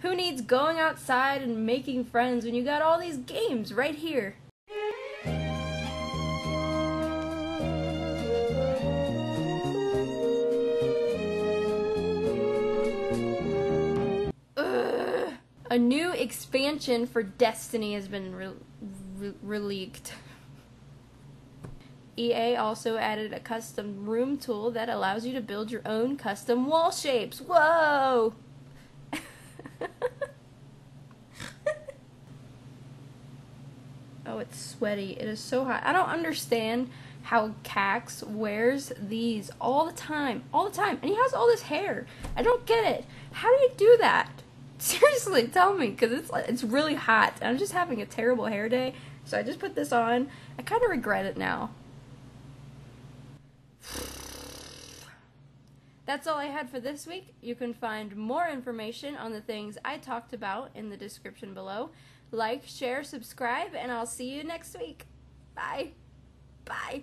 Who needs going outside and making friends when you got all these games right here? Ugh. A new expansion for Destiny has been released. EA also added a custom room tool that allows you to build your own custom wall shapes. Whoa! Oh, it's sweaty. It is so hot. I don't understand how Cax wears these all the time. All the time. And he has all this hair. I don't get it. How do you do that? Seriously, tell me, because it's really hot. I'm just having a terrible hair day, so I just put this on. I kind of regret it now. That's all I had for this week. You can find more information on the things I talked about in the description below. Like, share, subscribe, and I'll see you next week. Bye. Bye.